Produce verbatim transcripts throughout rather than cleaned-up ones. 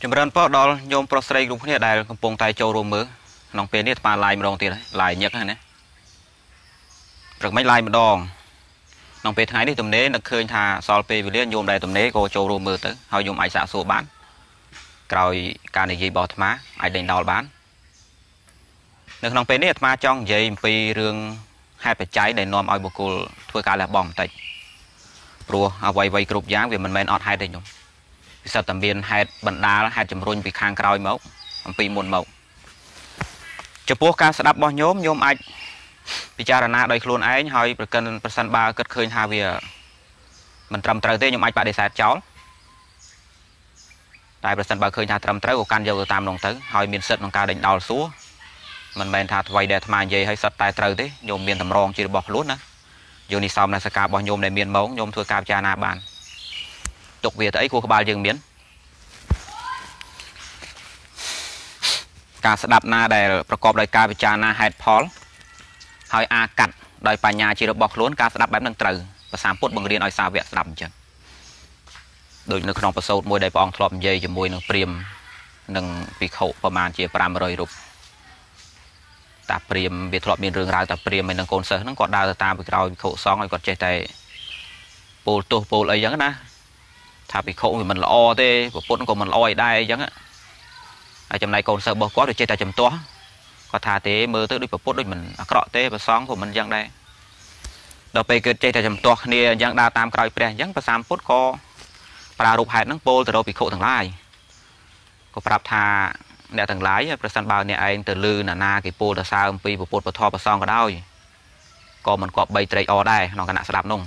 Chúng ta có đo nhóm prostate đúng như đại công bông tay châu rùm mớ nòng pin đi ta lại một tiền lại nhật này rồi mấy lại một đòn nòng pin thái đi tầm nế là khơi thà soi pin về liên nhôm đại tầm nế cô châu rùm mớ tới họ dùng ai xả số bán rồi cả này gì bỏ má ai đền đào bán được nòng pin đi ta trong gì pin riêng hai phải cháy để nôm ai bồ cô thua cả là bom tay rùa ao vay vay cột giá vì mình men ọt hai đây nhung sao tầm biên hai bận đá hai chấm run vì khang còi máu vì muôn màu cho bố ca sẽ đáp bao nhóm nhóm anh vì cha là na đây luôn ấy hỏi cần percent ba cất khơi hà vì mình trầm trời thế nhóm anh bạn để sạch cháu tại percent ba khơi nhà trầm trời của can dầu tam đồng tới hỏi miền sệt đồng ca định đào xuống mình men thà vay để tham gì hay sạch tại trời thế nhóm miền thầm rong chỉ bỏ luôn á dù đi xong là sẽ cả bao nhóm để miền máu nhóm thua cao cha na bàn tục về thấy của các bà dừng miến cả sẽ đạp na đểประกอบโดยการวิจารณาเหตุผลให้อากัดโดยปัญญาจิตบอกล้วนการสดับแบบนั้นตรึงภาษาพูดบังเรียนออยสาวเวียสดับจังโดยนึกน้องประสบมวยได้ปองทลอมเย่จะมวยหนึ่งเปรียมหนึ่งปีเขาประมาณเจียปรามรอยรูปตาเปรียมเบียดทลอมมีเรื่องราวตาเปรียมเป็นหนึ่งโกนเสือนั่งกอดดาวตาไปเราเขาซ้องไอ้กอดใจใจปูตัวปูอะไรอย่างนั้นนะthà bị khổ vì mình là o thế của vốn của mình loi đai chẳng á, ở trong này còn sợ bỏ quá được chơi tài chấm toa, có thà thế mơ tới đôi của vốn đôi mình cọ thế và xoắn của mình chẳng đây, đầu về cái chơi tài chấm toa này chẳng đa tam cài bè chẳng và sam vốn co, para rụp hại nắng pol từ đầu bị khổ thằng lái, có para thà để thằng lái, persan bao này anh từ lư nà na cái pol từ sao pi của vốn và thò và xoắn cả đau, còn mình có bay tray o đai nó cả nã sập nung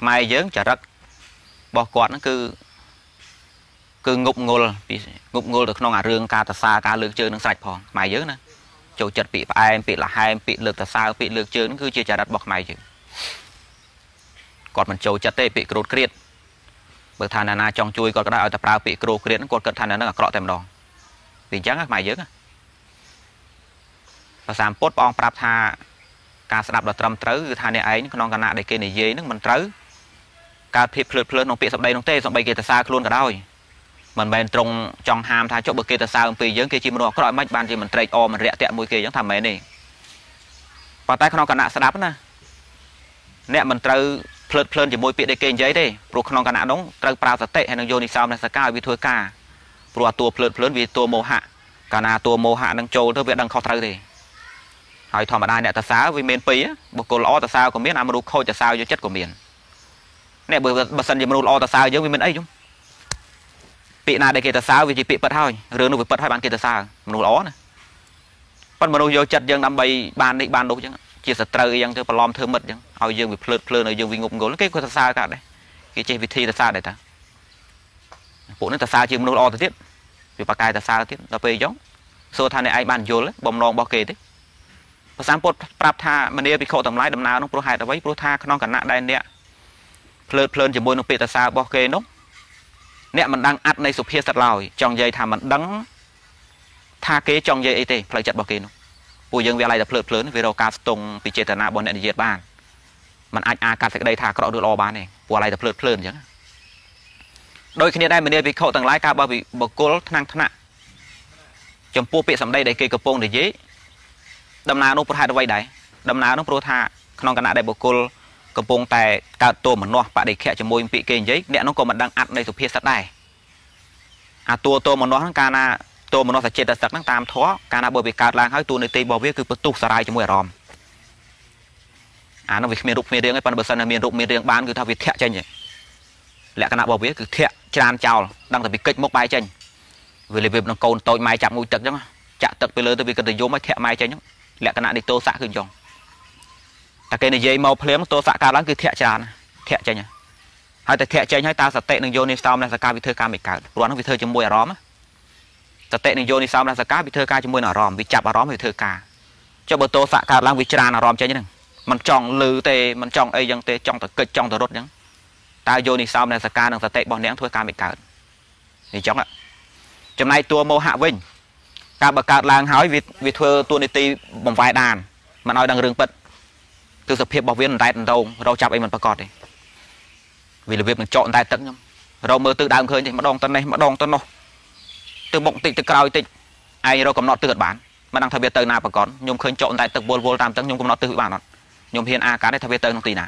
Mai dớn chả rắc bỏ quạt nó cứ cứ ngục ngô ngục ngô được nó ngả rương ca ta xa ca lược chơi nó sạch phòng mai dớn nè chỗ chật bị ba em bị là hai em bị lược ta xa bị lược chơi nó cứ chơi chả rắc bọc mày chứ còn mình chỗ chật tê bị cột kẹt bậc thàn nà na trong chui còn có đại ở tập ra bị cột kẹt nó còn cật thàn nà nó ngả cọ tèm đòn vì chắc các mày dớn à và sám post bong prap tha ca sẽ đạp đợt trầm trớ cứ thàn này ấy nó còn cả nạ để kia này dế nó mình trớการพิพากษาเพลินน้องเปียสับใดน้องเต้สับใบเกตซาคลุนก็ได้มันเป็นตรงจองหามทายจบเบอร์เกตซาปีเยอะเกจิมันออกก็ได้ไม่บานจีมันเตะออมันเละเตะมวยเกยังทำแบบนี้ปาใต้ขนมกันหนาสลับนะเนี่ยมันเตะเพลินเพลินจีมวยเปียได้เกยเยอะได้ปลุกขนมกันหนาน้องเตะปลาสเตะให้น้องโยนิซาวนัสก้าวิทัวกาปลัวตัวเพลินเพลินวิตัวโมหะกันหนาตัวโมหะนั่งโจเท่าเวียดังคอเตะเลยหอยทอมได้เนี่ยตาสาววิเมนปีบุกโกลอตาสาวก็เมียนอามาดูโคจะสาวอยู่เจ็ดก็เมียนnè bởi bờ sân gì mà lo ta sao giống như mình ấy chúng bị na đây kia ta sao vì chỉ bị bật thôi rửa nó bị bật hai bàn kia ta sao mình lo nè còn mình vô chặt dân nằm bay bàn đi bàn đâu chứ chỉ sờ trời dân chơi palom thơm mật chứ ao dân bị phơi phơi này dân bị ngục ngốn cái của ta sao cả đấy cái chơi vị thi ta sao đấy ta bộ nó ta sao chứ mình lo ta tiếp vì bạc cài ta sao tiếp ta về giống số thằng này ai bàn vô đấy bom non bao kề đấy và sáng bột prap tha mình đi bị khâu tầm lái đầm nào nó pro hại ta với pro tha non cả nặng đây nèเพลิดเพลินจะมวยนกเป็ดตาซาบอกเกนกเนี่ยมันดังอัดในสุเพียสัตว์ลอยจองใยทำมันดังทาเกจองใยไอเต้พลายจัดบอกเกนกปุยยังเวลาจะเพลิดเพลินเวลาการตรงปีเจตนาบนเนี่ยเย็ดบ้านมันอาจอากาศสักใดทากระดูรอบ้านเองปัวอะไรจะเพลิดเพลินอย่างโดยขณะได้มันเนี่ยไปเข้าต่างหลายการบอกบอกโกลทั้งทั้งน่ะจำปูเป็ดสำได้ได้เกยกระโปรงได้ยี่ดำนาโนโปรธาได้ไว้ได้ดำนาโนโปรธาขนองกันได้บอกโกลกระโปรงแต่กาตัวเหมือนนวดปะเด็กแค่จะมวยปีเก่งยิ่งเนี่ยน้องก็มันดังอัดในสุเพียสัตได้อาตัวตัวเหมือนนวดทั้งการนาตัวเหมือนนวดสัจเจตสักทั้งตามท้อการนาบริการล้างให้ตัวในตีบอวิ่งคือประตูสลายจะมวยรอมอ่าน้องวิ่งเมียรุกเมียเรียงไอ้ปนเบอร์สันเมียรุกเมียเรียงบ้านคือทวิทแค่เช่นนี้และการนาบอวิ่งคือแค่จานเจ้าดังแต่ไปเก็บมกใบเช่นเวลาเว็บน้องโกนตัวไม้จับงูตึกจังจับตึกไปเลยตัววิ่งกระดิ่งโยมไม่แค่ไม้เช่นนี้และการนาในตัวสะขึ้นจงแต่เกณฑ์ในเย่เมาเพลี้ยมตัวสะการล้างคือเทะจานเทะใจเนี่ย Haiแต่เทะใจให้ตาสเตะหนึ่งโยนิสามนาสกาวิเทอร์การไม่การรวมทั้งวิเทอร์จมวยอารมณ์สเตะหนึ่งโยนิสามนาสกาวิเทอร์การจมวยอารมณ์วิจับอารมณ์วิเทอร์การเจ้าเบอร์โตสกัดล้างวิจารอารมณ์ใจนี่หนึ่งมันจ่องลือเตมันจ่องไอยังเตจ่องแต่เกิดจ่องแต่รถยังตาโยนิสามนาสกาหนึ่งสเตะบอลเนี้ยทั่วการไม่การนี่จ่องอ่ะจำในตัวโมหะวิ่งการประกาศล้างหายวิวิเทอร์ตัวในตีบ่มไฟดานมันเอาดังเรื่องปิดคือสเปียบบอกเวียนได้เราเราจับไอ้มันประกอบดิvì là việc mình chọn tài tận rồi mơ tự đàm khơi thì mà đòn tân này mà đòn tân nọ từ bụng tịt từ cao tịt ai rồi còn nọ tự bản mà đang thay biệt từ nào mà còn nhung khơi chọn tài tận vô vô làm tận nhung cũng nọ tự bản nọ nhung hiền a cá để thay biệt từ không tì nào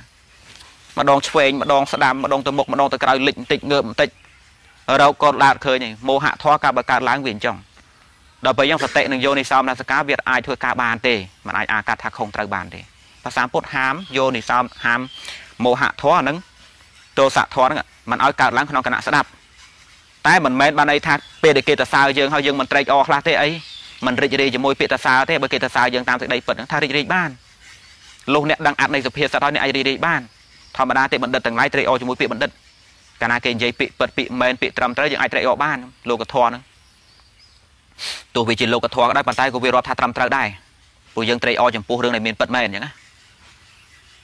mà đòn xuề mà đòn sạt đàm mà đòn từ bụng mà đòn từ cao lịnh tịt ngợm tịt rồi còn đạt khơi này mô hạ thoa cả bờ cá láng biển trong đợt bây giờ thật tệ đừng vô này sao là cá việt ai thua cá bàn tề mà ai a cá thạc không tự bản tề và sáng phút hám vô này sao hám mô hạ thoa nấngตัวสะท้อนน่ะมันเอาการล้างขนองขณะสะดับแต่เหมือนแม้บางในทางเปรตเกตซาเยิงเขาเยิงมันเตะออกลาเตะไอ้มันริจเรย์จะมวยเปรตซาเตะเบเกตซาเยิงตามจากใดเปิดทางริจเรย์บ้านลงเนี่ยดังอัดในสุเพียสะท้อนในไอริจเรย์บ้านธรรมดาเตะมันเดินต่างไรเตะออกจะมวยเปรตมันเดินการนาเกณฑ์ใหญ่เปรตเปิดเปรตแมนเปรตตรำเตะยังไอเตะออกบ้านโลกทอนะตัววิจิตรโลกทอก็ได้ปันใต้กูวิรอธาตรำเตะได้ปูยังเตะออกจำปูเรื่องในเมียนเปิดแมนอย่างนั้น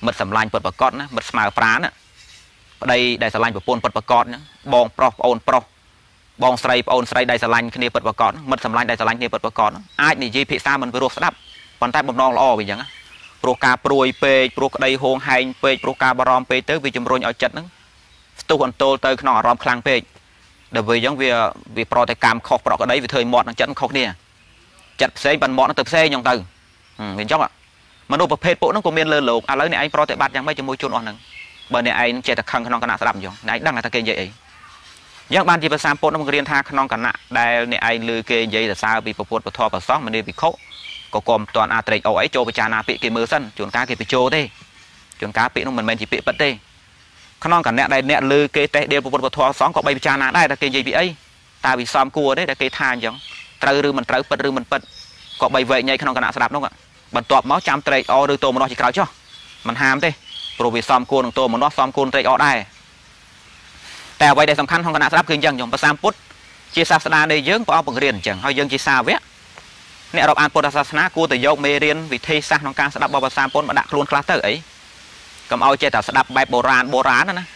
mật sầm lanh bật bật cọt nữa, mật màu phán nữa.ได้ได้สลายแบบปนปดประกอบนะบองปลอกโอนปลอกบองใส่โอนใส่ได้สลายคดีปดประกอบมันสลายได้สลายคดีปดประกอบไอ้นี่ยีพิซามันไปรวบสลับปันใต้บนนองละอไปอย่างนั้นโปรกาโปรยเปย์โปรกได้โฮงไฮเปย์โปรกาบารอมเปย์เตอร์วิจมรอยเอาจัดนั้นตัวคนโตเตอร์ขนองรอมคลางเปย์เดี๋ยวไปยังวิวิโปรแต่การขอกปลอกได้วิเทยหมดจัดขอกเนี่ยจัดเซย์บันหมดนั่นเติบเซย์ยังเติบเห็นจ๊อกอ่ะมันดูประเภทปุ๊บนั่นก็เมียนเลือดหลงอะไรเนี่ยไอ้โปรแต่บัดยังไม่จมวยจนอ่อนหนึ่งบนไอ้เจตคังขนองกระนาสลับอยู่ไอ้ดังไอ้ตะเกียงใหญ่ยังบางทีภาษาปนนักเรียนทางขนองกระนาได้เนี่ยไอ้ลือเกียงใหญ่แต่ซาบีประพฤติประทอประซ้อมมันเลยไปเขาก็กลมตอนอาเตรเอาไอ้โจไปจานาปีกีมือสั้นจนกาเกไปโจได้จนกาปีนั่นมันเป็นจีปีปัดได้ขนองกระนาได้เนี่ยลือเกียงแต่เดียวประพฤติประทอซ้อมก็ไปจานาได้ตะเกียงใหญ่ไปไอ้ตาไปซ้อมกลัวได้ตะเกียงทานอย่างเตรหรือมันเตรปัดหรือมันปัดก็ไปเวงใหญ่ขนองกระนาสลับน้องอ่ะบรรทบเมาจามเตรเอาหรือโตมันรอจีกาวจ้ะมันหามได้โปรวิซอมโกนตัวมันนอซอมโกนเตะออกได้แต่ไว้ได้สำคัญของคณะสลับคือยังอย่างภาษาพุทธเจษาสนาในเยื่อพอเอาผงเรียนจังเอาเยื่อเจษาเวะเนี่ยเราอ่านพุทธศาสนากูแต่โยกเมเรียนวิธีศาสตร์ของการสลับบภาษาพุทธมาดักล้วนคลาสเตอร์ไอ้ก็เอาเจตสลับแบบโบราณโบราณนะ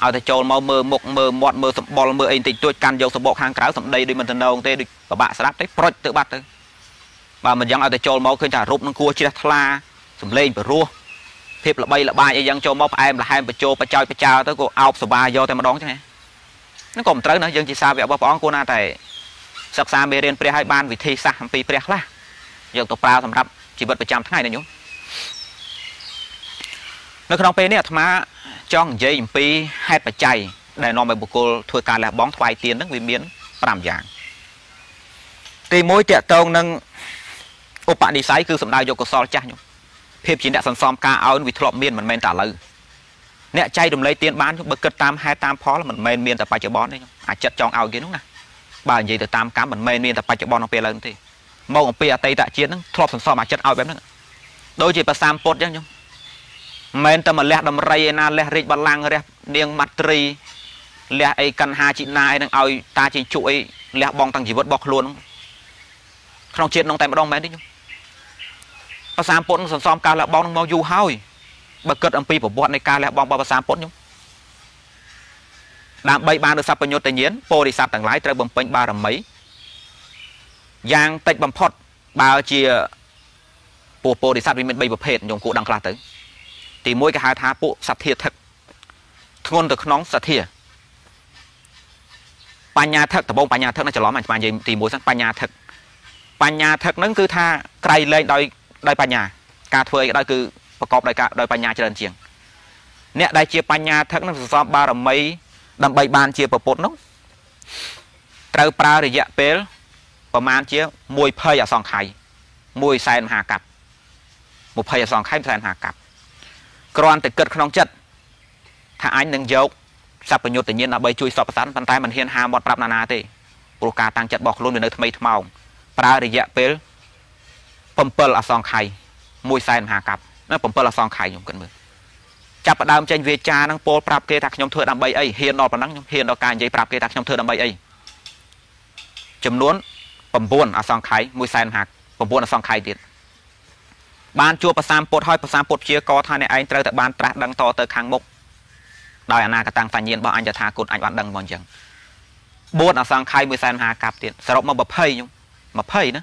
เอาแต่โจมเอามือหมกมือหมดมือบอลมือไอ้ติดตัวการโยกสมบกทางกล่าวสำเดยดิมันตะนองเตะดิบะสลับเตะโปรยตัวบัตรบ่ามันยังเอาแต่โจมเอาขึ้นจากรูปนังกัวเจษาสมเลนไปรัวเทปละใบละใบยังโจมอบไอ้ละไอ้ไปโจไปจอยไปจาวตัวกูเอาสบายโยแต่มาดองใช่ไหมนั่นก็มันเต๋อเนาะยังจีซาเวียบป้องกูน่าแต่ศึกษาเมเรียนเปรียให้บ้านวิธีสามปีเปรียละยังตัวปลาสำหรับจีบประจำทั้งไงนะโยมในขนมเปรี้ยเนี่ยธรรมะจ้องเยี่ยมปีให้ปัจจัยได้นอนไปบุกโกถวยการและบ้องถวายเตียนนั่งวิเมียนปรามอย่างตีมวยเตะตรงนั่งอุปนิสัยคือสำได้โยกโซลจ้าโยมเพียบจีนได้สันซอมกาเอาวิทลอเมียนมันเมนแต่เลยเนี่ยใจดมเลยเตียนบ้านเบิกเกิดตามให้ตามพอแล้วมันเมนเมียนแต่ไปเจอบอลนี่อาจจะจองเอากินนู้นนะบางอย่างแต่ตามการมันเมนเมียนแต่ไปเจอบอลเอาไปเลยทีมองของเปียเตยแต่จีนนั้นทลอสันซอมอาจจะเอาแบบนั้นโดยจีประสามปดยังยังเมนแต่มันเละดมไรนาเละริบบาลังเละเนียงมัตรีเละไอ้กันหาจีนายนั่งเอาตาจีนจุไอ้เละบองตังจีบดบอกล้วนขนมจีนน้องแต่มาดองเมนนี่ภาษาปนสันซอมการละบองมองยูเฮาอีบักเกิดอัมพีผมบวชในการละบองภาษาปนยุ่งดามใบบานโดยสับประโยชน์แต่เย็นโปรดิสับต่างหลายเตะบอมเป็นบารมียางเตะบอมพอดบาเจียปูโปรดิสับวิมิตใบประเภทยงกูดังคลาตึงตีมวยกระหายท้าปูสัตเทียทักทงนตะน้องสัตเทียปัญญาทักแต่บองปัญญาทักน่าจะล้อมันมาเยี่ยมตีมวยสักปัญญาทักปัญญาทักนั่นคือท่าไกลเลยโดยได้ปัญญาการเทยได้คือประกอบโดยการโดยปัญญาเจริญเฉียง Nè đại chia bánh nhà thắng nó ba rầm mấy đầm bay bàn chia bờ bột nó trâu pra để dẹp bểประมาณเชี่ยมวยเพย์อย่างสองไข่มวยแซนหากับมวยเพย์อย่างสองไข่แซนหากับกรอนแต่เกิดขนองจัดถ้าอันหนึ่งเยอะสับประโยชน์แต่เย็นเอาไปช่วยสอบประสานพันท้ายมันเฮียนหาหมดปรับนานาตีโปรการต่างจัดบอกล้วนอยู่ในทำไมทำเอาปลาระยะเปลปมเปลอย่างสองไข่มวยแซนหากับนั่นปมเปลอย่างสองไข่ยมกันมือจับประดามเจนเวจานังโปปรับเกตักยมเถื่อนเอาไปไอเฮียนนอปนังเฮียนนอการใจปรับเกตักยมเถื่อนเอาไปไอจำนวนปมบุญอาสองไข่มวยไซน์หักปมบุญอาสองไข่เด็ดบานจัวประสามปวดห้อยประสามปวดเชียกอทานในไอ้เตอแต่บานตระดังต่อเตอคางมุกได้อนากระตังฝันเย็นบ่อันจะทากุลอันวัดดังบอลยังบุญอาสองไข่มวยไซน์หักกับเด็ดสรุปมาแบบเพย์ยงมาเพย์นะ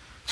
ใ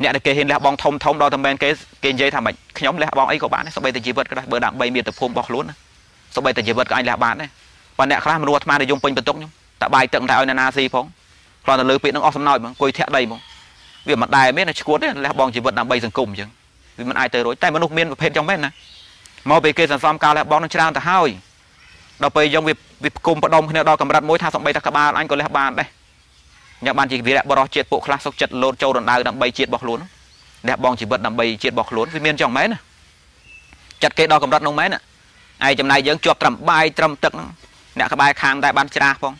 เนี่ยเด็กเห็นแหลกบองทอมทอมเราทำแมนเกเกนยี่ทำแบบขย่มแหลกบองไอ้กับบ้านเนี่ยสบายแต่จีบก็ได้เบอร์ดังใบเมียแต่พรมบอกล้นสบายแต่จีบก็ไอ้แหลกบ้านเนี่ยวันเนี่ยคลาดมันรัวมาได้ยงเป็นเป็นตกยงแต่ใบตึงแต่เอานาซีพงเราจะเลือกเป็นน้องออสมนอยมั้งคุยแทะได้มั้งเวียนมันได้เม็ดนะชกวนเนี่ยแล้วบองจีบดังใบสังคมจังเวียนมันไอเตอร์ร้อยแต่มันลูกเมียนประเภทจังเม็ดนะมอไปเกย์สันซ้อมการแล้วบองนั่งชนะแต่ห้าวเราไปยังวิบวิบกลุ่มประดมเนี่ยเรากำลังมวยท่าสองใบตะกบาลอันก็แล้วบานได้อย่างบานจีบแล้วบอลเจ็ดปุคลาสเจ็ดโลโจดังได้ดังใบเจ็ดบอกล้วนแล้วบองจีบดังใบเจ็ดบอกล้วนเวียนเมียนจังเม็ดนะจัดเกย์เรากำลังน้องเม็ดนะไอจำนายยังจวบตรำใบตรำตึกเนี่ยกบายคางได้บานชนะพง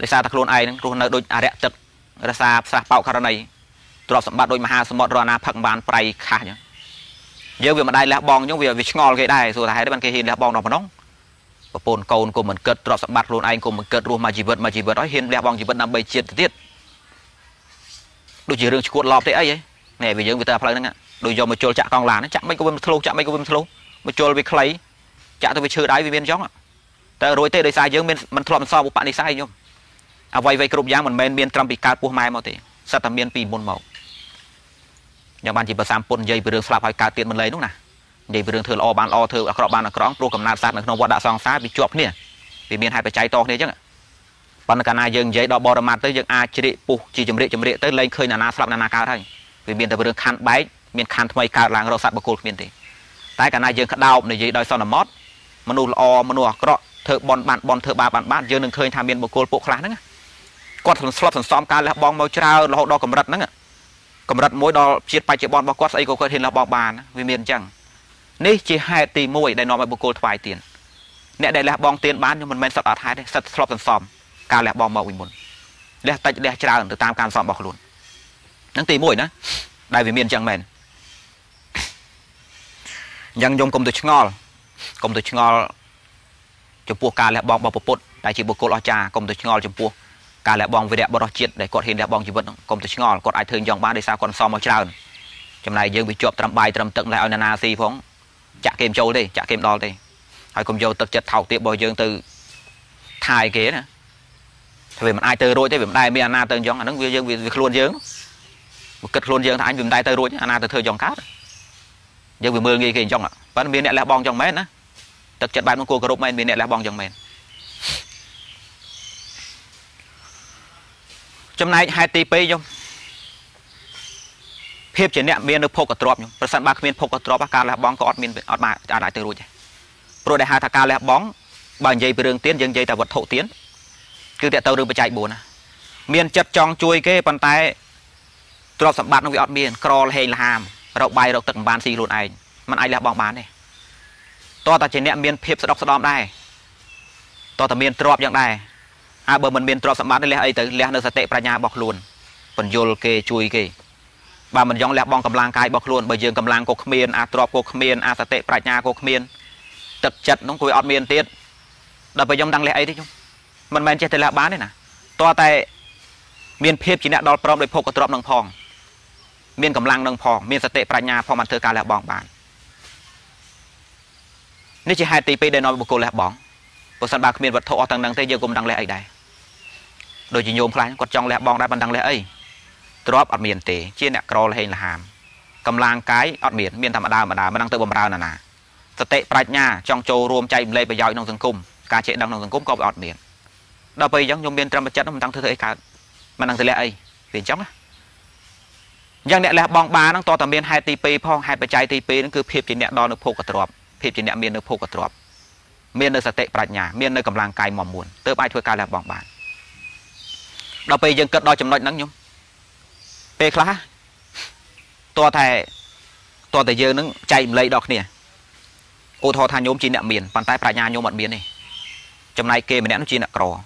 เดชาตะโคลนไอ้นั่งรูนโดยอาเระตึกเดชาสระเป่าคารณีตรวจสมบัติโดยมหาสมบัติรานาพักบานไปค่ะยังเยอะเวียมาได้แล้วบองยังเวียวิชงอลก็ได้สุดท้ายได้บรรเกิดแล้วบองดอกมันน้องปะปนโกนกลมเหมือนเกิดตรวจสมบัติโคลนไอ้กลมเหมือนเกิดรวมมาจีบมาจีบร้อยเห็นแล้วบองจีบนำใบเชียดติดดูจีเรื่องชกวดรอบได้ไอ้ยังเนี่ยไปเยอะวิตาพลังนั่งอ่ะดูยอมมาโจลจักกองหลานจักไม่ก็เป็นทะลุจักไม่ก็เป็นทะลุมาโจลไปใครจักต้องไปเชื่อได้ไปเมียนจ้องอ่ะแต่รวยเตะเดชาเยอะมันมันทรมซ้อมบุปผาเดชาเยอะเอาไว้ไว้กรุบยางเหมือนเมนเบียนตรัมปีการปูไม้มาตีสัตว์เบียนปีบนหมอกอย่างบ้านจีบสามปนใหญ่ไปเรื่องสลับหอยการเตียนมันเลยนู่นนะใหญ่ไปเรื่องเธอออบานออเธออกรอบานอกร้องโปรกับนาซาหนักนวัดดาซองซาไปจวบเนี่ยไปเบียนให้ไปใจตอกเนี่ยจังปันกันนายยังใหญ่ดอกบอระมาเตยยังอาจิริปูจีจมเรจมเรเตยเลยเคยนานาสลับนานาการให้ไปเบียนแต่เรื่องคันใบเบียนคันทำไมการหลังเราสัตว์บกโกลเบียนตีตายกันนายยังขัดดาวในใหญ่ดอยซอนมอสมนุษย์ออมนุษย์กระเธอบอลบานบอลเธอบาบานบ้านเยอะหนึ่งเคยทำเบียนบกโกลโปคลานั่งก็สลับสอมการแล้วบองมาชราเราดอกกำรัดนั่งอ่ะกำรัดมวยดอกเชียดไปเจ็บบอลบอลก็ใส่ก็เคยเห็นเราบองบานวิเมียนจังนี่เชียให้ตีมวยได้นอนไปบุกโกลทวายเตียนเนี่ยได้แล้วบองเตียนบ้านเนี่ยมันแมนสัตว์อาท้ายได้สัตว์สลับสอมการแล้วบองมาวิมลแล้วแต่แล้วชราถึงตามการสอมบอลขลุ่นนั่งตีมวยนะได้วิเมียนจังแมนยังยงกลมตัวชงอลกลมตัวชงอลจมูกการแล้วบองบอลปดได้ชีบุกโกลอาจารกลมตัวชงอลจมูกการแหลกบองวิเดะบอลจีดได้กดเห็นแหลกบองจีบกลมตัวงอกดไอเทิงยองบ้านได้สาวกดซอมเอาชราจำนายยังไปจวบตรำใบตรำตึงแล้วเอานานาซีพงจะเกมโจดิจะเกมดอลดิไอกลมโจตึกจัดเท่าเตะบอลยังตือทายเก๋นะถ้าเป็นมันไอเตอร์โรยได้เป็นได้ไม่นาเติงยองอันนั้นยังวิคลวนยังกึดคลวนยังถ้าอันเป็นได้เตอร์โรยนาเตอร์เธอยองคัดยังเป็นมือเงี้ยเก่งยองอ่ะเพราะมันมีเนี่ยแหลกบองยองแม่นะตึกจัดใบมันโกกระโดดไม่มีเนี่ยแหลกบองยองแม่ Chấm này hai tê pê nhung. Phép chỉ nè miền được phô cột trộm nhung. Phần sẵn bạc miền phô cột trộm bạc cá là bóng có ọt miền ọt mà trả lại từ rồi. Rồi đại hai thà cá là bóng bằng dây bường tiến dừng dây tàu vật thổ tiến. Cứ để tàu đường bị chạy buồn à. Miền chật tròn chui cái bàn tay trộm sẵn bạc nó bị ọt miền crawl hay là hàm. Rậu bay rậu tận bàn xì luôn ai. Mình ai là bóng bán này. To ta chỉ nè miền phép sọt sọt đây. To ta miền trộm dạng đây. À bờ mình miền trọp sắm bát đây lẽ ấy tới lẽ nơi sát tệ pra nhà bọc luôn, phần yol kê chui kê, bà mình dòng lẽ bong cầm lang cai bọc luôn, bởi dương cầm lang cô miền à trọp cô miền à sát tệ pra nhà cô miền, tật chật nóng cùi ọt miền tiết, đợt bởi dòng đăng lẽ ấy đấy chung, mình men chơi tới lẽ bán đấy nè, to tại miền phep chỉ nè đo prom để phô có trọp nâng phong, miền cầm lang nâng phong, miền sát tệ pra nhà phong mặt thưa cá lẽ bong bán, nếu chỉ hai tỷ p để nói bọc cô lẽ bong, bọc sắm bạc miền vật thọ tăng đăng thế giờ cùng đăng lẽ ấy đây. Đôi chỉ nhôm lại còn trong lẽ bong đã bàn đằng lẽ ấy, drop ở miền tây chia nẹt crawl hay là hàm, cầm lang cái ở miền miền thầm đào mà đào mà đang tự bầm đào nè nà, sát tệ prạch nha trong châu rôm chạy lên bây giờ nông dân cung, cá chệ đang nông dân cung có ở miền, đào bây giống nhôm miền trăm bát chất nó đang thưa thưa ấy cả, mà đang thưa lẽ ấy, tiền chấm á, giang nẹt lẽ bong ba đang to tầm miền hai tp phong hai bạch chạy tp nó cứ phep chỉ nẹt đo nước phô cả drop, phep chỉ nẹt miền nước phô cả drop, miền nơi sát tệ prạch nha, miền nơi cầm lang cái mỏm muôn, tớ ai thưa cá lẽ bong ba. Đó bây giờ cất đo chấm nói nắng nhung, pe khá, to thề, to thề giờ nó chạy lấy đọt nè, ô thò thà nhôm chi nẹm miền, bàn tay phải nhà nhôm mận miền này, chấm này kê mình nẹm nó chi nẹm cỏ,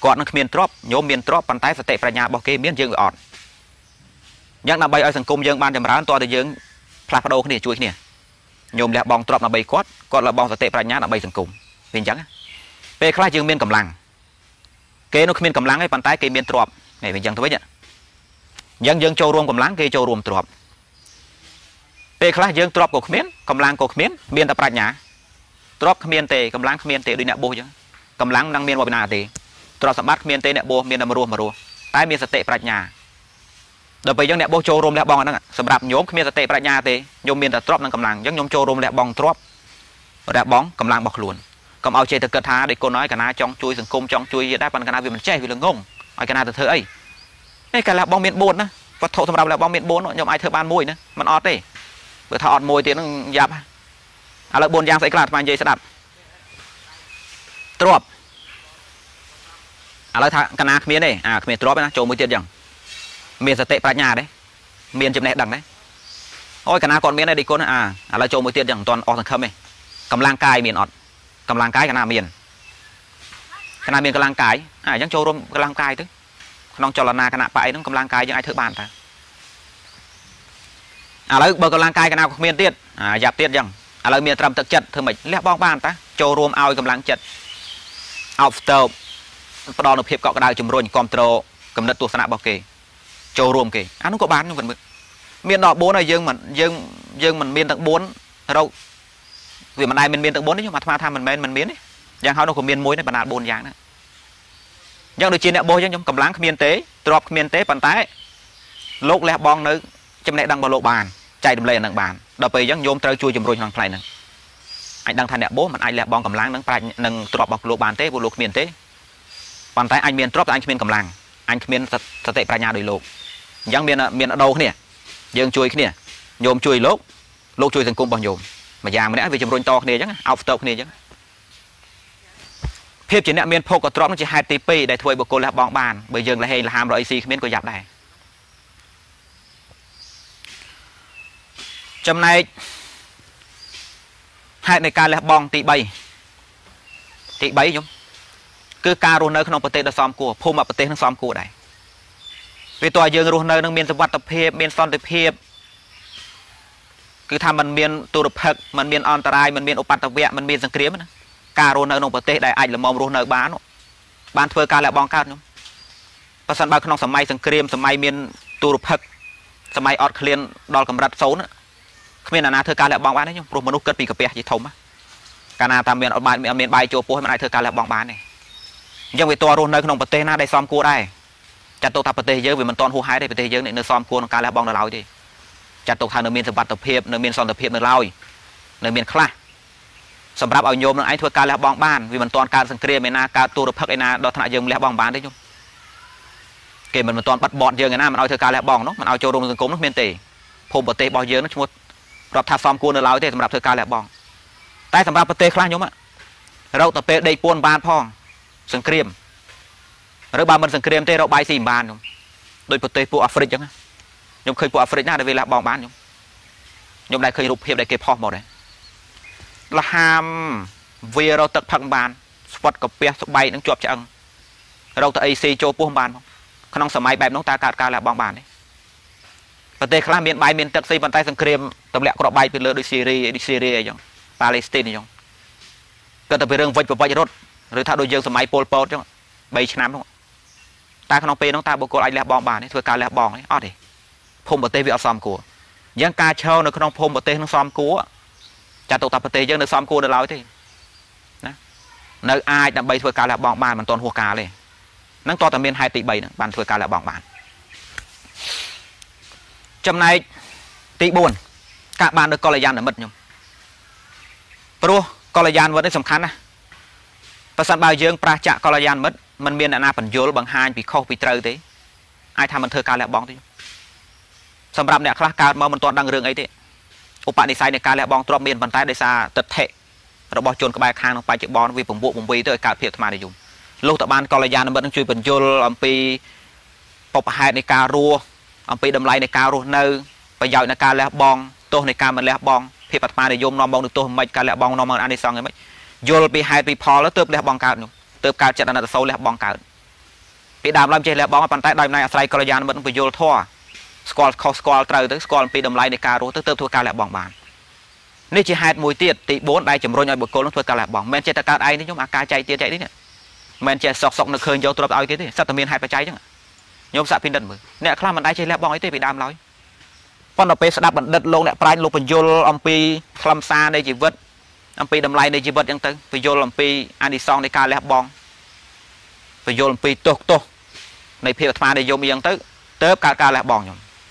cọt nó miền drop, nhôm miền drop, bàn tay phải tệ phải nhà bỏ kê miền dương bị ọt, nhắc là bây ở sân cung dương ban chấm rán to thề giờ, phá phá đồ nè chui nè, nhôm là bong drop là bây cọt, cọt là bong phải tệ phải nhà là bây sân cung, miền trắng, pe khá dương miền cầm lăng. Kế nó miền cầm láng ấy bàn tay kê miền trộm này mình chẳng thôi nhỉ, dân dân châu ruộng cầm láng kê châu ruộng trộm, về khá dân trộm của miền cầm láng của miền miền tập rạch nhá, trộm miền tề cầm láng miền tề đôi nẹt bô chứ, cầm láng năng miền vào bên nào tề, trộm sắm bát miền tề nẹt bô miền nằm ruộng mà ruộng, tái miền sạt tệ rạch nhá, đợt bây dân nẹt bô châu ruộng nẹt bong ở đó nè, sắm bát nhôm miền sạt tệ rạch nhá tề, nhôm miền tập trộm năng cầm láng, dân nhôm châu ruộng nẹt bong trộm, nẹt bong cầm láng bọc luôn. Cầm ao chơi từ cật thá để cô nói cả na trong chui rừng cung trong chui đáp bàn cả na vì mình chơi vì là ngông, ai cả na từ thơ ấy, đây cả là bong miền bốn nữa, vật thổ thầm đầu là bong miền bốn, nhom ai thơ ban môi nữa, mình ọt đấy, vừa thọ ọt môi thì nó dập, à lợi bốn giang sẽ cạt màn dây sẽ đập, trộp, à lợi thằng cả na miền này, à miền trộp đấy, trộm môi tiền chẳng, miền sẽ tệ phá nhà đấy, miền chụp nẹt đằng đấy, ôi cả na còn miền này đi cô nói à, à lợi trộm môi tiền chẳng toàn ọt thằng khâm này, cầm lang cai miền ọt. Cầm lang cái cả nam miền, cả nam miền cầm lang cái, ai chẳng châu rôm cầm lang cái tức, non cho là na cả nam bãi nó cầm lang cái chẳng ai thưa bàn ta, à lấy bờ cầm lang cái cả nam miền tiết, à dạp tiết chẳng, à lấy miền trầm thực chật thưa mình lẽ bong bàn ta, châu rôm ao cầm lang chật, ao tàu, đòn được hiệp cọ cái đào chùm rôn cầm trâu cầm đất tuột sạn bao kề, châu rôm kề, anh nó có bán nhưng vẫn mực, miền đỏ bốn này dương mình dương dương mình miền tận bốn đâu. Vì mình ai mình miền tận bốn đấy nhưng mà tham tham mình miền mình miền đấy, giang háo nó của miền muối này bàn đạp bốn giang đó, giang được chia nẹt bôi chứ nhung cầm láng miền tế, drop miền tế bàn tay, lốc lẹ bong nữa, chấm nẹt đằng vào lộ bàn, chạy đầm lẹ đằng bàn, đập về giang nhôm treo chui chùm rồi thằng phai này, anh đang thay nẹt bố mà anh lẹ bong cầm láng đằng đằng drop bọc lộ bàn tế bộ lộ miền tế, bàn tay anh miền drop anh miền cầm láng, anh miền sạt sạt tệ pra nhà đời lộ, giang miền miền ở đâu cái nè, giang chui cái nè, nhôm chui lốc, lốc chui thành cung bằng nhôm. Mà già mình đã về chấm rôn to này chứ, ao to này chứ. Phép chỉ nẹt miền phô có trộm nó chỉ hai tê pê để thui bộ cô là bong bàn, bởi dường là hay là ham rồi xì miền cô dạp này. Chấm này hai này ca là bong tị bay, tị bay nhung. Cứ ca rôn nơi không bờ tê đã xóm cua, phô mà bờ tê nó xóm cua này. Vì tòa dường rôn nơi nó miền tập vật tập hiệp, miền son tập hiệp. Cứ tham mình miền tu tập phật, mình miền on tarai, mình miền opat tập vẽ, mình miền giang kiếm nữa. Cà rô nợ nông bờ tê đại anh là mong rô nợ bán nó, bán thuê cà lại bong cát nhung. Và sẵn bao không sắm mai giang kiếm, sắm mai miền tu tập phật, sắm mai ọt khlen đòi cầm rạch xấu nữa. Miền là na thuê cà lại bong bán đấy nhung, rồi mình út cất bị cà pè chỉ thôm á. Cà na tam miền ọt bán miền miền bay châu pô, mình ai thuê cà lại bong bán này. Nhưng vì to rô nợ nông bờ tê na đây xóm cua đây, chặt tổ tập bờ tê dơ vì mình toàn hú hái đây bờ tê dơ này nơi xóm cua nó cà lại bong nó láo gì. Chặt tộc thằng nó miền sập bát tập hiệp, nó miền son tập hiệp nó lôi, nó miền khla. Sầm ráp ao nhôm nó anh thưa cá lẽ bong ban vì mình toàn cá sừng kềm, na cá tu tập phật na đo thằng dương lẽ bong ban đấy nhung. kể mình toàn bắt bọn chơi người na mình ao chơi cá lẹ bỏng nó mình ao chơi rôm rừng cống nó miên tềผมปะเตะบอลเยอะนะชมดรับทาฟอร์มกูนเราเตะสำหรับเธอการแหละบองแต่สำหรับปะเตะคลายยมอ่ะเราตะเปะได้ปวนบานพองสังเกตหรือบางมันสังเกตเตะเราใบสี่บานยมโดยปะเตะปูอัฟริกยังไงยมเคยปูอัฟริกหน้าได้เวลาบองบานยมยมได้เคยรูปเพียบได้เก็บพองหมดเลยละหามเวเราตะพังบานสปอตกับเปียสบายนั่งจวบจะอังเราตะไอซีโจปูบานขนมสมัยแบบน้องตาการการแหละบองบานเลยประเทศคลาเมียนใบเมียนตักซีบันไตสังเครียมตำแหลกกรอบใบเป็นเลือดดิซีรีดิซีรีอย่างปาเลสไตน์อย่างก็แต่เป็นเรื่องวัยประวัติรถหรือถ้าโดยเยืองสมัยโปลโปดอย่างใบชนะต้องตาขนมเปย์น้องตาบุกโกลไอแลบบองบานนี่ถือการแลบบองนี่อ๋อดิพมประเทศวิอัสซอมกัวยังการเช่าในขนมพมประเทศน้องซอมกัวจะตกตาประเทศยังในซอมกัวในเราที่นะในไอ้แต่ใบถือการแลบบองบานมันตอนหัวกาเลยนั่งตอนแต่เมียนไฮติใบนั่งบานถือการแลบบองบานจำนายตีบุญการบานโดยกอลยานหนึ่งมัดยมปรูกอลยานวันนี้สำคัญนะประสานบ่ายเยืองปราจักกอลยานมัดมันเมียนอนาปัญโยบังไฮปีเข้าปีเตอร์ทีไอทำมันเธอการแลบบองที่สำหรับเนี่ยคลาการมามันตอนดังเรื่องไอ้ที่อุปนิสัยในการแลบบองตรวจเมียนบันไตได้ซาตัดเทะเราบอกโจรกระบายคางลงไปจากบอลวิปงบุบงวีโดยการเพียรธรรมานิยมลูกตะบานกอลยานมันต้องช่วยปัญโยอัมปีปอบหายในการรัวอันไปดำไลในการรู้เนื้อไปยาวในการแลบบองโตในการมันแลบบองเพียบมาในยมนอมบองหนึ่งโตไม่การแลบบองนอมมันอันนี้สองไงไหมโยนไปหายไปพอแล้วเติบแลบบองการหนึ่งเติบการจัดอันดับโซ่แลบบองการไปดามลำใจแลบบองปันใต้ดามในอัศรัยกรยานมันไปโยนท่อสกอลคอสกอลเตอร์ตั้งสกอลไปดำไลในการรู้เติบทัวการแลบบองบานนี่จะหายมวยเตี้ยตีโบนได้จมรอยบุกโกลทัวการแลบบองแมนเชสเตอร์การไอ้นี่ยมอาการใจเตี้ยใจนี่เนี่ยแมนเชสสอกสอกหนึ่งคืนโยนตัวเอาไอ้ที่สัตว์มีนหายไปใจจังยมสะพินดันมือเนี่ยคลามันได้ใช้แล้วบองไอ้เตะไปดามร้อยพอเราไปสนับมันดัดลงเนี่ยปลายลงเป็นโยลอัมพีคลำซาในจีวัดอัมพีดำไลในจีวัดยังตึงไปโยลอัมพีอันดิซองในการแล้วบองไปโยลอัมพีโตโตในเพียร์มาในโยมยังตึงเติบการการแล้วบองยม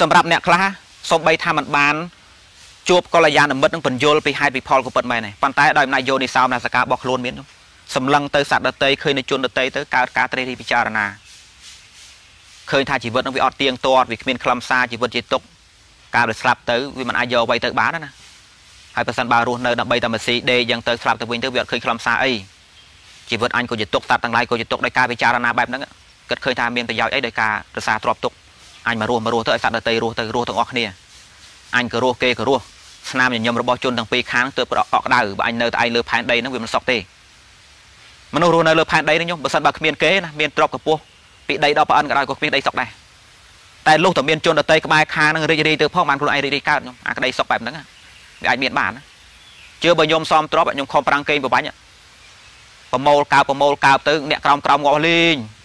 สำหรับเนี่ยคลาสมใบทามันบานจูบกอลยานมันต้องเป็นโยลไปให้ไปพอลกูเปิดใหม่เนี่ยปันตายได้นายโยนิซอมในสกาบอกโลนเมียนสำลังเตยสัตว์เตยเคยในจุนเตยเตยการการเตยพิจารณาเคยทาจีวัดต้องวิออดเตียงตัววิเมียนคลำซาจีวัดจีตกการเดือดสลับเตยวิมันอายโยใบเตยบ้านนะให้ประสานบารุนเนอร์ใบตามสีเดยังเตยสลับเตยวินเตยวิออดเคยคลำซาไอจีวัดอันก็จีตกสัตว์ต่างหลายก็จีตกได้การพิจารณาแบบนั้นก็เคยทาเมียนไปยาวไอได้การเดือดสาตรอบตกอันมารวมมารวมเตยสัตว์เตยรวมเตยรวมต่างออกเนี่ยอันก็รวมเกย์ก็รวมสนามอย่างยมระบอบจุนต่างปีค้างเตยออกได้หรืออันเนอร์ไอเลือดแผ่นใดนั้นวิมันสอกเตยมันรู้ในเรือพายได้นะยมบริษัทบางเมียนเก๋นะเมียนตรอกกับปูปีได้ดอกปานกับได้ก็ปีได้สอกได้แต่ลูกต่อเมียนจนต่อเตยกับไม้คางนั่งเรียดีเตอร์พ่อมันคนไอเรียดีก้าวยมอ่ะก็ได้สอกแบบนั้นอ่ะไอเมียนบ้านนะเจอบะยมซ้อมตรอกบะยมคอมปรังเกย์แบบนี้ประโมลกาวประโมลกาวตึงเนี่ยกรอมกรอมงอลิง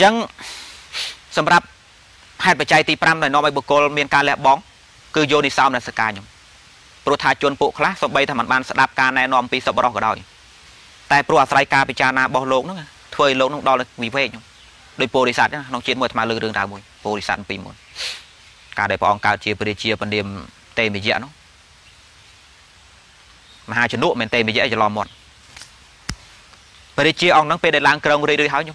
ยังสำหรับให้ปัจจัยตีปรำในนอใบบุกโกลเมียนการแลบบ้องคือโยนิซามในสกายยมปรุธาจนปุคละสอบใบธรรมบันสดับการในนอมปีสอบรอกระได้แต่ปลวดสายกาปิจานาบอลโลกนั่นไงถวยโลกนั่นดอลวิเวกอยู่โดยโพลิสัตน้องเชียนมวยมาเลือดเรื่องดาวมวยโพลิสัตปีมวยการได้พอองการเชียร์ประเดี๋ยวประเดี๋ยวเตะไปเยอะเนาะมหาชนุมันเตะไปเยอะจะรอหมดประเดี๋ยวองนั่งเป็นได้ล้างกระงเลยด้วยเท้าอยู่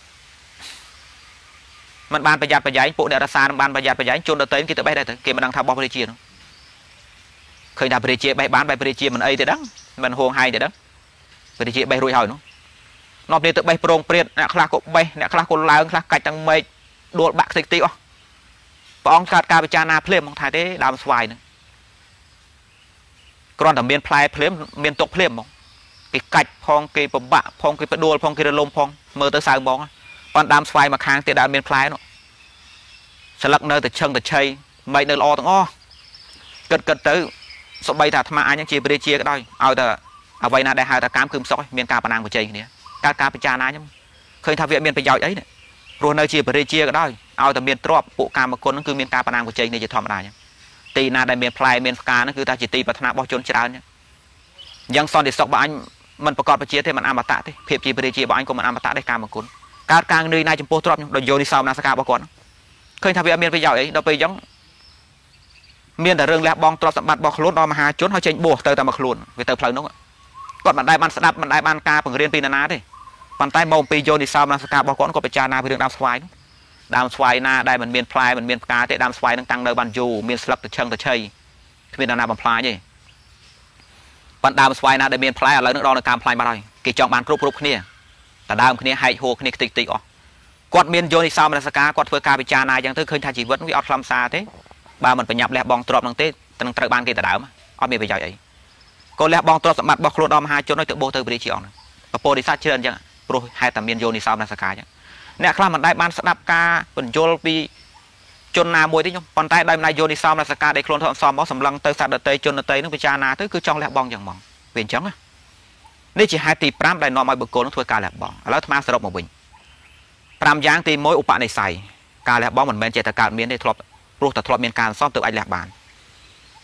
มันบานประหยัดประหยัดพวกเดราซาบานประหยัดประหยัดจนเราเต็มกินตัวไปได้ถึงเกมมันดังทำบอลไปเชียร์เคยทำไปเชียร์ไปบ้านไปเชียร์มันไอ้เด็ดดังมันห่วงไฮเด็ดดังไปเชียร์ไปรวยหอยนู้นนอกนี้ตัวไปโปร่งเปลี่ยนเนี่ยคลาโกไปเนี่ยคลาโกลายคลาไก่จังไม่โดนบักติดตีอ่ะปองการการไปจานาเพลมของไทยได้ดามสวายนึงกรอนแต่เมียนพลายเพลมเมียนตกเพลมมองกีไก่พองกีปะบะพองกีปะโดนพองกีระลมพองเมื่อเตอสายมองตอนดามสวายมาค้างเตะดามเมียนพลายเนาะสลักเนยแต่เชิงแต่ชัยไม่เนยรอตั้งอ้อเกิดเกิดตื้อสบายแต่ทำมาอันยังจีบริเชียก็ได้เอาแต่เอาไว้นาได้หาแต่การคืนซอยเมียนการปนางกับใจอย่างนี้การการไปจานาเนี่ยเคยทำเวียนเมียนไปยาวไอ้เนี่ยรวมเนยจีบริเชียก็ได้เอาแต่เมียนตรอบปุกการบางคนนั่นคือเมียนการปนางกับใจเนี่ยจะทำอะไรเนี่ยตีนาได้เมียนพลายเมียนการนั่นคือตาจิตตีปัฒนาบอชนชราเนี่ยยังซ้อนเด็กซอกบ้านมันประกอบไปเชียเท่มันอมตะที่เพียบจีบริเชียบ้านก็มันอมตะได้การบางคนการการเนยนายจมโปตรอบเนี่ยโดยโยนิสาวนาสกาบางคนเคยทำเวียนเมียนไปยาวไอ้เราไปย้อนเมียนแต่เรื่องแล้วบองตรอบสัมบัติบองขลุ่นออกมาหาจนเขาเชงโบเตอแต่มาขลุ่นไปเตอเพลินน้องก่อนมันได้บันสดับมันได้บันกาผงเรียนปีนานาดิปันใต้มองปีโยนิสาวนาสกาบองก้อนก็ไปจานาไปเรื่องดามสวายดามสวายนาได้มันเมียนพลายมันเมียนกาแต่ดามสวายตั้งตั้งเลยบันยูเมียนสลับตะเชิงตะเชยที่เป็นนานาบันพลายยี่ปันดามสวายนาได้เมียนพลายอะไรนึกรอในการพลายมาเลยกิจจองบันกรุบกรุบขึ้นเนี่ยแต่ดามขึ้นเนี่ยไฮโฮขึ้นเนี่ยติดติดออกก่อนเมียนโยนิสาวนาสกากอดเพื่อการไปจานาอย่างที่เคยทายจีวัดวิอัลซัมซาเต้บ้ามันไปหยับแล้วบองตรอบตั้งเต้ตั้งตระบันกิจแต่ดามอ้อมเมียไปใหญ่ก็แล้วบองตรอบสมบัติบองโครดอมหาจนน้อยตัวโบเตอร์บริจิออนกระโปดิซาเชิญจังโปรไฮแต่เมียนโยนิสาวนาสกาจังเนี่ยคลามันได้บ้านสนับกาเป็นโยลปีจนนามวยที่ยงปอนใต้ได้นายโยนิสาวนาสกาได้โครนทอมซอมบอสสำลังเตอร์สัตเตยจนเตยนึกไปจานาที่คือจองแล้วบองอย่างมองเวียนจังนี่จีไฮตีปรามได้นอมไอเบอร์โกนทั่วกาแล้วบองแล้วทำมาสลบมาบุญปรามยางตีมวยอุปะในใส่กาแล้วบองเหมือนเบนเจตการเมียนได้ทลบรูแต่ทลบเมียนการซ่อมเตอร์ไอแล้วบาน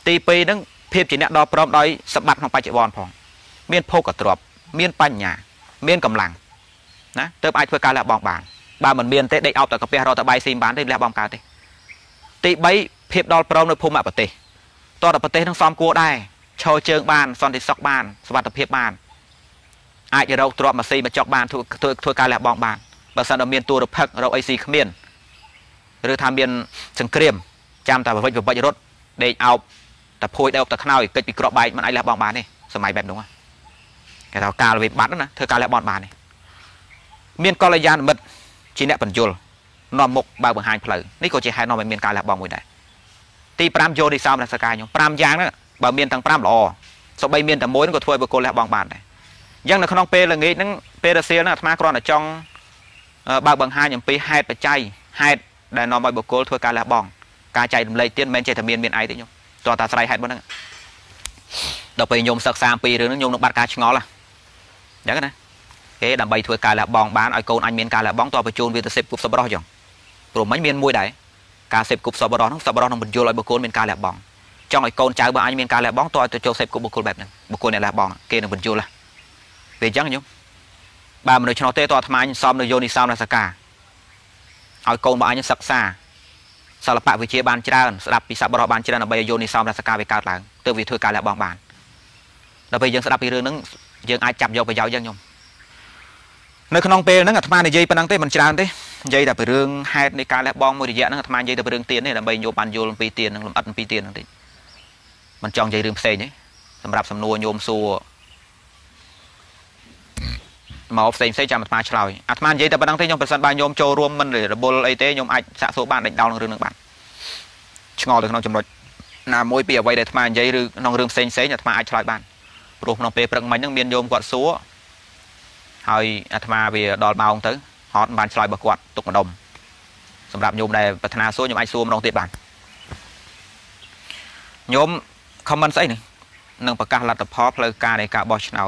ตีปีนึงเพียบจีเนี่ยดอพร้อมได้สบัดของปัจจุบันพองเมียนโพกตรอบเมียนปัญญาเมียนกำลังนะเติมไอเพื่อการละบองบานบานเหมือนเมียนเตะได้เอาแต่กระเปียเราแต่ใบซีมบานได้ละบองการเตะตีใบเพียบดอพร้อมในภูมิอัปเตะต่อแต่ปเตะทั้งซ้อมกู้ได้โชว์เชิงบานซ้อนติดซอกบานสบัดตะเพียบบานไอจะเราตรอบมาซีมาจอกบานทั่วทั่วการละบองบานบางสันเมียนตัวเราพักเราไอซีเมียนหรือทำเมียนสังเกตจำแต่ประเภทแบบใบรถได้เอาแต่พูดได้ออกแต่ข้าวอีกกิดปีกรอบใบมันไอ้ละบองบานนี่สมัยแบบนู้นแต่เราการเลยบัดนะเธอการละบองบานนี่เมียนกอลยานมิดจีเนปปัญจุลนอมมกบางบางหางเพลนี่ก็จะให้นอมเป็นเมียนการละบองมวยได้ตีปรามโยดีซาวนักสกายอยู่ปรามยางนะบางเมียนต่างปรามหล่อสบายเมียนแต่โม้นก็ถวยบางคนละบองบานได้ยังในขนมเปร์ละงี้นั่งเปร์เซียนะธรรมะกรอนจองบางบางหางอย่างปีไฮปัจจัยไฮได้นอมบางคนถวยการละบองการใจดำเลยเตี้ยนเมียนใจทะเมียนเมียนไอติยงตัวตาใส่หัดบ้างนะเราไปโยมสักสามปีหรือนึกโยมนักบัตรการชงอละอย่างนั้นนะเก๋ดำใบถวยการละบองบ้านไอโกนไอเมียนการละบองตัวประจูนเวทเซฟกุบสบรอจังกลุ่มไม่เมียนมวยใดการเซฟกุบสบรอทั้งสบรอทั้งบรรจุลอยบโกนเมียนการละบองจังไอโกนจ่ายบ้านไอเมียนการละบองตัวจะโจเซฟกุบบโกนแบบนั้นบโกนเนี่ยละบองเก๋เนี่ยบรรจุละเวียจังยงบ้านมันโดยชนเตะตัวทำไมซ้อมโดยโยนิซ้อมนาสกาไอโกนบ้านยังสักซาสารพัดวิเชียบานเจริญสลับปีศาจบรอบานเจริญเอาไปโยนิสามราสกาไปกาวหลังเติมวิถีการและบางบานเราไปยังสลับปีเรื่องนั้นยังไอจับโยไปยาวยังยมในขนมเปย์นั้นอัตมาในใจปนังเต้มันเจริญเต้ใจแต่ไปเรื่องไฮในการและบางมวยดีเยอะนั้นอัตมาใจแต่ไปเรื่องเตียนนี่เราไปโยบันโยลปีเตียนลมอัดปีเตียนนั่นเองมันจองใจเรื่องเซนี่สำหรับสำนวนโยมสัวมาอบเซนเซจามาชลอยอัตมาใจแต่ปนังเต้ยมประสานบานโยมโจรวมมันเลยระบบไอเต้ยมไอสะสมบ้านดาวลงเรื่องบ้านชงอเลยน้องจำรถนามวยเปียไว้ได้ทำไมใจหรือน้องเรื่องเซ็งเซ็งจะทำไมอัดฉลาดบ้านปลุกน้องเปียประมาณยังเบียนโยมกวาดซัวหอยอัดมาเบียดอลมาองตึ๊ดฮอตบ้านฉลาดบกวาดตกกระดมสำหรับโยมได้พัฒนาซัวโยมไอซัวน้องติดบ้านโยมคำมันใส่หนึ่งหนึ่งประกาศหลักพอเพลิดการในการบอชเอา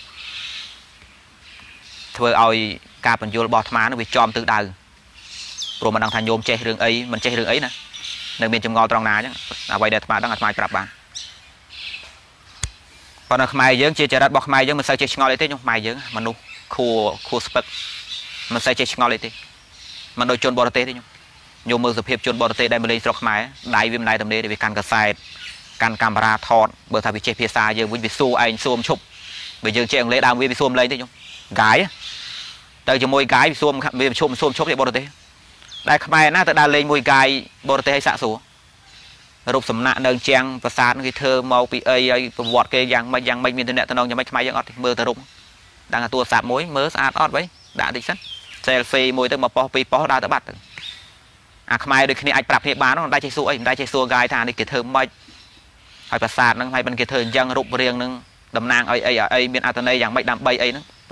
thưa ơi ca mình vô bọt má nó bị chom từ đầu rồi mình đang thành nhôm che rừng ấy mình che rừng ấy nè nên bên trong ngò trong ná chứ à vậy đẹp mà đang ngặt mai gặp bạn còn là mai dưỡng chia chả đặt bọc mai dưỡng mình sao che ngò lại thế nhung mai dưỡng mình luôn khu khu spec mình sao che ngò lại thế mình đôi chôn bò tê thế nhung nhiều mưa sập hiệp chôn bò tê đây mình lấy sọc máy đại viêm này tầm đấy để bị can cả sai can camera thon bởi thà bị che phía xa giờ với bị xô anh xô chụp bây giờ che lấy đam với bị xô lấy thế nhung gái tới cho môi gái bị xô bị xô xô chụp để bò têได้ขมายนะแต่ดาเลมวยกายบริเตให้สะสมรูปสมณะเดินเชียงประสานกิเธอมาปีเอไอประวัติเกยังไม่ยังไม่มีตัวเนี่ยตอนน้องยังไม่ขมายยังอดมือตะรุมดังตัวสามมวยมือสะอาดอดไว้ด่าดิฉันเซลฟี่มวยตั้งมาปอปีปอดาตะบัดอ่ะขมายโดยคืนนี้ไอ้ปรับเทปาน้องได้ใจสู้ไอ้ได้ใจสู้กายทางนี่กิเธอไม่ไอ้ประสานนั่งให้เป็นกิเธอยังรูปเรียงนึงดำนางไอ้ไอ้ไอ้เมียนอาตนายยังไม่ดำใบไอ้นั่งป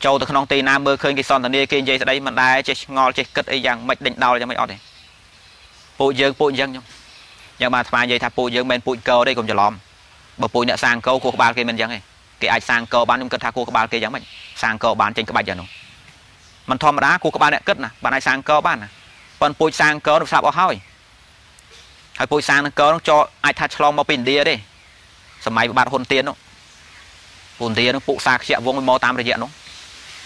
โจตะขนองตีน้ำเบอร์เคยกิซอนตอนนี้กินใจได้มันได้ใจงอใจกึศไอ้ยังไม่เด่นดาวยังไม่อดเลยปูเยิงปูเยิงจ้องnhưng mà thay vậy thà pui dương bên pui câu đây cũng chờ lòm bởi pui nè sang câu của bạn kia mình chẳng này cái ai sang câu bán cũng cần thà của các bạn kia chẳng mình sang câu bán trên các bạn giờ nó mình thom đá của các bạn nè cất nè bạn ai sang câu bán nè còn pui sang câu nó sao bỏ hơi hay pui sang câu nó cho ai thà cho mà pin đi đi sớm mai bạn hồn tiền nó hồn tiền nó pui sang chẹo vuông màu tam rồi diện nó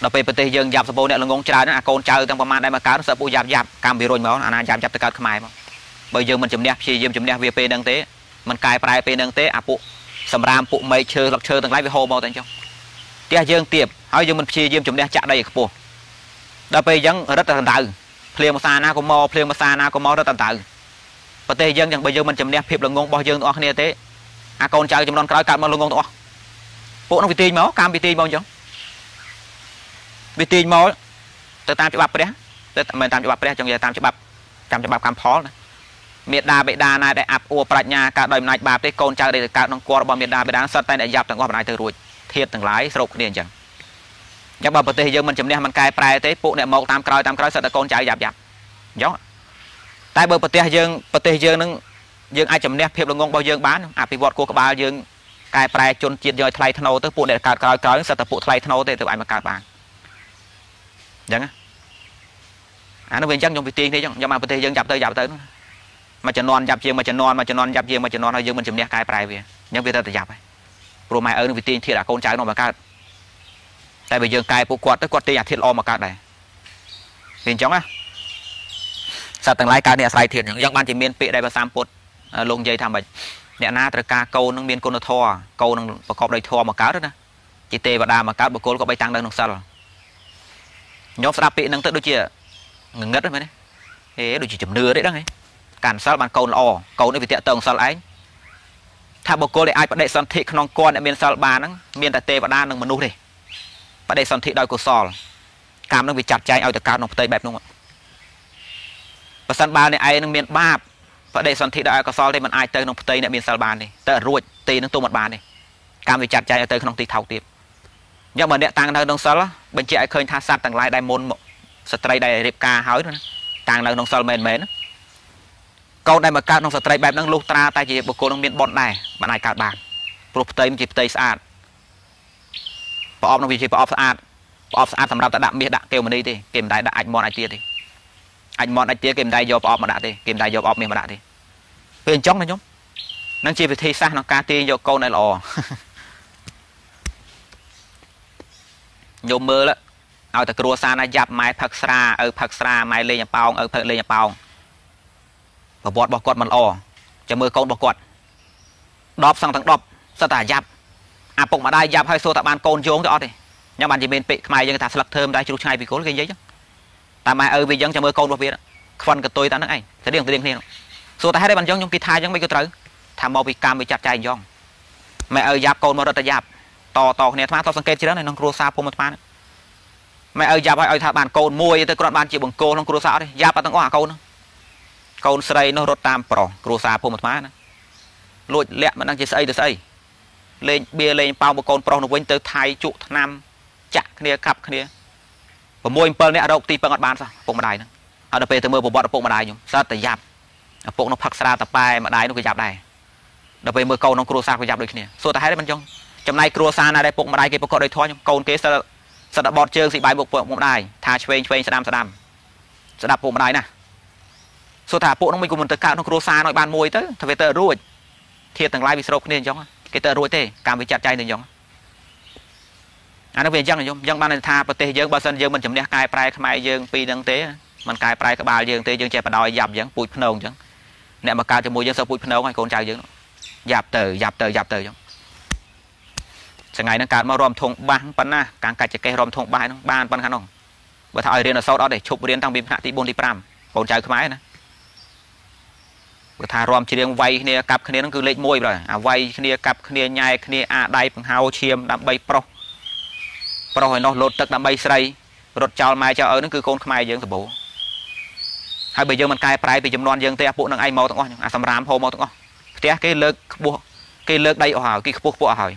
เราไปประตูยังยับสปูเนี่ยเรางงใจนะโกนใจตั้งประมาณได้มาการสปูยับยับก้ามวิโรยมาอันนั้นยับยับตะการขมายมาเบอร์ยังมันจุ่มเนี่ยชีเยี่ยมจุ่มเนี่ยเวียเป็นดังเตะมันกลายปลายเป็นดังเตะอาปุสำรามปุ่มไม่เชื่อหลักเชื่อต่างหลายวิโฮมเอาแต่เจ้าเตี้ยเยืองเตียบเอาเยืองมันชี้เยืองจุ่มเนี่ยจะได้กับปูเราไปยังรัตตันตาเพลียงมาซานาโกมอเพลียงมาซานาโกมอรัตตันตาประเทศยังยังไปเยืองมันจุ่มเนี่ยเพียบหลังงงบอเยืองตัวเนี่ยเตะอากรเจ้าจุ่มนอนกลายการมันหลังงงตัวปูน้องวิตีมอการวิตีมอจังวิตีมอแต่ตามฉบับไปเด้แต่ไม่ตามฉบับไปเด้จังอย่าตามฉบับตามฉบับคำพ้อนะเมียดาเบดานายได้อับอัวปรัชญาการดอยนายบาปได้โกนเจ้าได้การนองกอร์บอมเมียดาเบดานสัตย์ใต้ได้ยับต่างว่ามันไอเธอรวยเทียดต่างหลายสรุปเรียนจังยับบ่ประเทศเยอะมันจำเนี่ยมันกลายปลายเตะปุ๊เนี่ยมองตามกลอยตามกลอยสัตย์ตะโกนเจ้าหยับหยับย้อนแต่เบอร์ประเทศเยอะประเทศเยอะนึงเยอะไอจำเนี่ยเพียบลงงงบ่เยอะบ้านอภิวัตโกกบาเยอะกลายปลายจนจีดย่อยทลายธนูเตะปุ๊เนี่ยการกลอยกลอยสัตย์ตะปุ๊ทลายธนูเตะตัวไอมาการบางยังอ่ะอันนั้นเป็นจังยงปีตีนได้จังยามาประเทศเยอะยับเตยยับเตยมันจะนอนยับเยียงมันจะนอนมันจะนอนยับเยียงมันจะนอนเอาเยอะมันจะเนี่ยกายปลายเวียยังเป็นแต่ยับไปโปรไมเออร์วิตีนที่ละโกนใจนอนมากัดแต่ไปเยอะกายปวดกวดแต่กวดตีอยากเทียนออมมากัดได้เห็นจังอ่ะสัตว์ต่างหลายการเนี่ยใส่เทียนอย่างบ้านจีเมียนเปะได้ประสามปุดลงใจทำแบบเนี่ยนาตระกาเกานังเมียนโกนทอเกานังประกอบได้ทอมากัดด้วยนะจีเตบดามากัดบุกโกนก็ไปตังได้นองซัล nhóm sáp bị năng tự đôi chia ngừng ngất đấy mấy thế đôi chỉ chấm nửa đấy đó ngay cản sáp bàn cầu lò cầu đấy vì tiện tường sáp ấy thà bồ cô lại ai bắt đệ săn thị non con lại miền sáp bàn nắng miền tại tây và đan nâng mà nu đi bắt đệ săn thị đòi cổ sò cam nâng vì chặt trái ao từ cam nông tây bẹp nông và săn bàn này ai nâng miền ba bắt đệ săn thị đòi cổ sò lên mình ai tây nông tây lại miền sáp bàn này tây ruột tây nâng tô mặt bàn này cam vì chặt trái ao tây nông tây thầu tiệp nhưng mà để tăng năng nông sáp bên chị ai khơi tha sát tầng lại đại môn sợi đại đẹp ca hói nữa càng năng nông sáp mềm mềm câu đây mà cao nông sợi đại bẹp năng lục tra tay chị bồ cô nông miền bọn này bạn này cao bàn pro tây mình chị tây sát bỏ ôm nông chị bỏ sát bỏ sát làm ra ta đạm biết đạm kêu mình đi thì kìm đại đã ảnh mòn ảnh tia thì ảnh mòn ảnh tia kìm đại vô bỏ mà đạm thì kìm đại vô bỏ mình mà đạm thì bên trong này nhóm năng chị về thi sát nó ca tia vô câu này lò nhôm mưa đó, ao từ cua san này dập máy phật sa, ở phật sa máy lên nhà pao, ở phật lên nhà pao, và bọt bọt quật mình o, chờ mưa con bọt quật, đọp sang thằng đọp, sao ta dập, à bụng mà đây dập hay xô tại bàn con vô cái ọt đi, nhưng bạn chỉ bên bị mày dân ta sập thơm đây chụp chai vì cố cái giấy chứ, tại mày ở vì dân chờ mưa con bọt việt, phân cả tôi ta nói anh, thế điên thế điên thế điên, xô ta hết đây bàn dân trong kỳ thai dân mấy cái trứ, tham mò bị cam bị chặt chai dân, mày ở dập con mà đó ta dập tò tò này tham tò sang kẹp chứ đó này non cua sa phô mật man mày ơi giáp ơi thà bàn côn mui tới con bàn chỉ bằng côn non cua sa đấy giáp vào tầng quả côn côn sấy nó rớt tam pro cua sa phô mật man lội lẹ mà đang chỉ sấy tới sấy lên bia lên bao một côn pro nó quên tới thái trụ nam chặt kia cặp kia và mui pearl này ở đâu tì bằng ngọn bàn sao bụng mà đài nữa ở đây từ mưa bột bọt bụng mà đài nhung sao tới giáp bụng nó phật sa tập bài mà đài nó cứ giáp đài đập về mưa côn non cua sa cứ giáp đôi kia số ta thấy đấy bên trong chấm này cua sa này đây bụng mà đài kia bụng có đây thôi nhung côn kia sao sạt đập bọt chơi gì bài buộc bụng đài thà chơi chơi sạt đam sạt đam sạt đập bụng đài nè số thả bộ nó mình cùng mình tới cạo nó cua sa nói bàn môi tới thà về tờ ruồi thiệt thằng lai bị stroke nên giống cái tờ ruồi thế cảm bị chặt chay nên giống anh nó về dân này giống dân ban này thà bờ tê dân bờ sân dân mình chấm đe cài prai khai dân pi đăng tế mình cài prai các bà dân tê dân che bà đòi dập dân bụi phun nồng chứ nè mà cài cho môi dân sợ bụi phun nồng hay con trai dân dập tờ dập tờ dập tờ giống chẳng ngày nó cài mà ròm thùng băng bắn na càng cài chè cây ròm thùng băng nó ban bắn khăn không và thà riêng ở sau đó để chụp riêng tăng bìm hạ tí bồn tí pram còn trái cái máy nữa và thà ròm chỉ riêng vay kia cặp kia nó cứ lệch môi rồi à vay kia cặp kia nhai kia à đai bằng hao chiêm đam bay pro pro hồi nó lột tất đam bay say lột chào mai chào ở nó cứ con mai dương thập bố hai bây giờ mình cài prai bây giờ non dương tây bộ năng ai màu tặng ngon à sầm rám hồ màu tặng ngon té cái lực bộ cái lực đây ở hỏi cái bộ bộ hỏi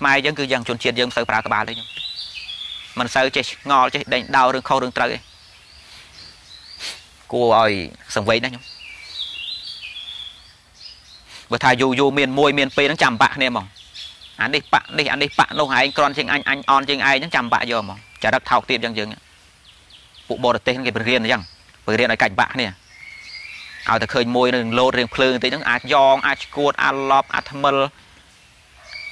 mai dân cứ dân chuẩn chiên dân sờ phá các bạn đấy mình sờ chơi ngò chơi đánh đau đường khâu đường trời cô ơi sầm vây đấy nhung vừa thay dù dù miền môi miền pê nó chầm bạ nè mỏng anh đi bạ đi anh đi bạ lâu hai anh con trên anh anh on trên ai nó chầm bạ giờ mỏng chả đắc thảo tiệm dân dân vụ bò được tên cái bên riêng này chẳng bên riêng này cảnh bạ nè ao ta khơi môi đường lô riêng phơi tới những ạt yong ạt cuột ạt lop ạt mel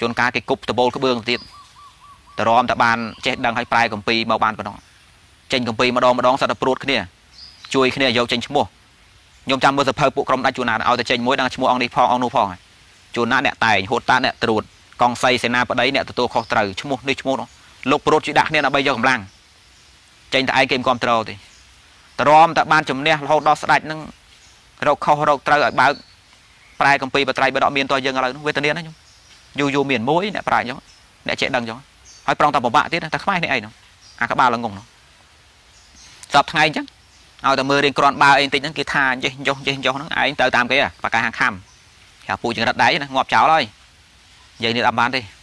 chôn cá cái cục tờ bol cái bương tiệt tờ rom tờ bàn che đằng hay prai cầm pì màu bàn của nó tranh cầm pì mà đo mà đo sao tờ pruột kia chui kia dầu tranh chmua nhôm trăm mưa sập hơi bộ cầm đã chùn nát ao tờ tranh mối đang chmua ông đi phong ông nu phong chùn nát nẹt tài hột ta nẹt trụt con say xe na ở đấy nẹt tờ tô kho trời chmua đi chmua nó lục pruột chỉ đặt nè là bây giờ cầm lang tranh tại ai kèm con trâu thì tờ rom tờ bàn chấm nè hột đo sạch nâng rau khâu rau trâu ở bờ prai cầm pì bờ trai bờ đọ miền tây dương ở đây nó về tây niên đấy nhung dù dù miền mũi nè phải nhá nè chạy đằng nhá hỏi prong tao bảo bạn tiết ta không ai nè ấy nó à các bà là ngùng nó sập thay chứ, ao tầm mưa đi còn bao anh tính nó kia tha chứ, dồn dồn dồn nó ai tới tam cái à, và cả hàng khăm, cả phụ chuyện đặt đáy ngọt cháo thôi, vậy thì làm bán đi.